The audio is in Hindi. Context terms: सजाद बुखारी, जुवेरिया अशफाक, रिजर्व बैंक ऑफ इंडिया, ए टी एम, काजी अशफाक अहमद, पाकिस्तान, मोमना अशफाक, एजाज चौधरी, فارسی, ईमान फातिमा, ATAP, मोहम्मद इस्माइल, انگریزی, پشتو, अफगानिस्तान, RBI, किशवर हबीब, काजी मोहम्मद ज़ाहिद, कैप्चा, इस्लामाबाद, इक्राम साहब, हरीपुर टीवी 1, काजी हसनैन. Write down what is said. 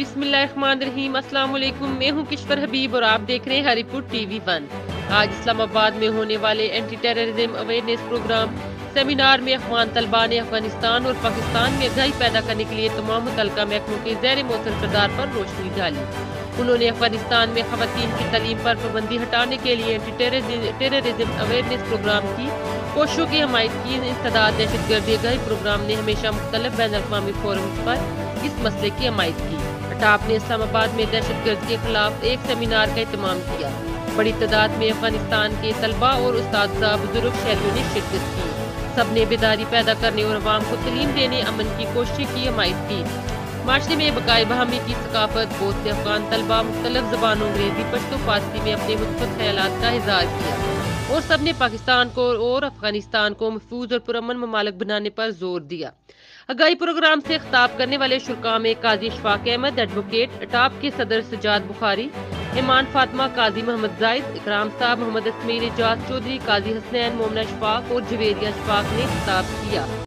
बिस्मिल्लाहिर्रहमानिर्रहीम। अस्सलाम वालेकुम, मैं हूं किशवर हबीब और आप देख रहे हैं हरीपुर टीवी 1। आज इस्लामाबाद में होने वाले anti terrorism awareness programme seminar में अफगान तलबा ने अफगानिस्तान और पाकिस्तान में आगाही पैदा करने के लिए तमाम मुतलका महकमों के ज़ैर मौसर किरदार पर रोशनी डाली। उन्होंने अफगानिस्तान में खवातीन की तालीम पर पाबंदी हटाने के लिए एंटी टेररिज्म अवेयरनेस प्रोग्राम की कोशिशों की हमायत की। इंसदाद दहशत गर्दी आगाही प्रोग्राम ने हमेशा मुख्तलिफ बैन अवी फोरम्स पर इस मसले की हमायत की। अटाप ने इस्लामाबाद में दहशत गर्दी के खिलाफ एक सेमिनार का अहतमाम किया। बड़ी तादाद में अफगानिस्तान के तलबा और उस्तादा बुजुर्ग शहरियों ने शिरकत की। सब ने बेदारी पैदा करने और आवाम को तलीम देने अमन की कोशिश की हमायत की। माशरे में बकाए बहामी की सकाफत बहुत से अफगान तलबा मुख्तलिफ जबानों अंग्रेजी पश्तो फारसी में अपने मुस्बत ख्यालात का इजहार किया और सब ने पाकिस्तान को और अफगानिस्तान को महफूज और पुरअमन ममालिक बनाने पर जोर दिया। आगाही प्रोग्राम से खिताब करने वाले शुरा में काजी अशफाक अहमद, एडवोकेट अटाप के सदर सजाद बुखारी, ईमान फातिमा, काजी मोहम्मद ज़ाहिद, इक्राम साहब, मोहम्मद इस्माइल, एजाज चौधरी, काजी हसनैन, मोमना अशफाक और जुवेरिया अशफाक ने खिताब किया।